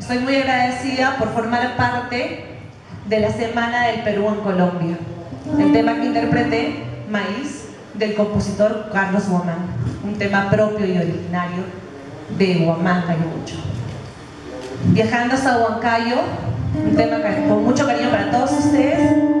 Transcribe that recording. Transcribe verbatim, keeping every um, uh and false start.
Soy muy agradecida por formar parte de la Semana del Perú en Colombia. El tema que interpreté, Maíz, del compositor Carlos Guamán, un tema propio y originario de Guamán, Ayacucho. Viajando hasta Huancayo, un tema con mucho cariño para todos ustedes.